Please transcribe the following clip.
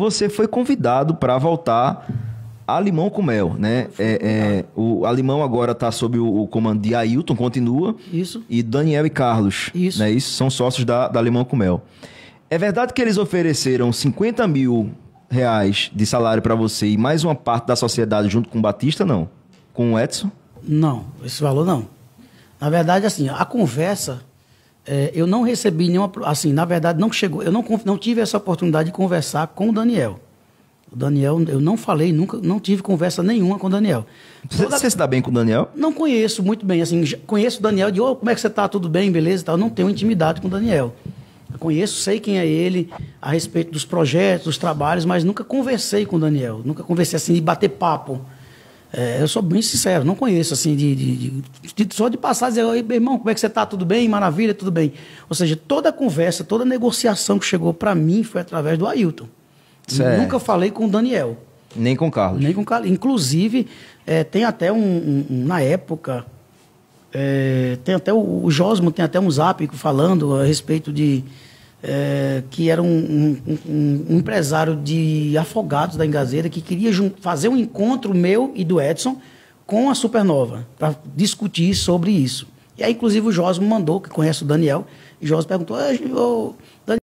você foi convidado para voltar a Limão com Mel, né? A Limão agora está sob o comando de Ailton, continua. Isso. E Daniel e Carlos. Isso. Né? Isso são sócios da Limão com Mel. É verdade que eles ofereceram 50 mil reais de salário para você e mais uma parte da sociedade junto com o Batista, não? Com o Edson? Não, esse valor não. Na verdade, assim, a conversa, eu não recebi nenhuma... Assim, na verdade, não chegou... Eu não tive essa oportunidade de conversar com o Daniel. O Daniel, eu não falei nunca, não tive conversa nenhuma com o Daniel. Você se dá bem com o Daniel? Não conheço muito bem, assim, conheço o Daniel de, como é que você tá, tudo bem, beleza e tal. Eu não tenho intimidade com o Daniel. Eu conheço, sei quem é ele, a respeito dos projetos, dos trabalhos, mas nunca conversei com o Daniel, nunca conversei assim de bater papo. Eu sou bem sincero, não conheço, assim, só de passar e dizer, oi, meu irmão, como é que você tá, tudo bem, maravilha, tudo bem. Ou seja, toda a conversa, toda a negociação que chegou para mim foi através do Ailton. Certo. Nunca falei com o Daniel. Nem com o Carlos. Nem com o Carlos. Inclusive, tem até na época, tem até o Josmo, tem até um zap falando a respeito de que era um empresário de Afogados da Engazeira que queria fazer um encontro meu e do Edson com a Supernova para discutir sobre isso. E aí, inclusive, o Josmo mandou, que conhece o Daniel, e o Josmo perguntou, Daniel,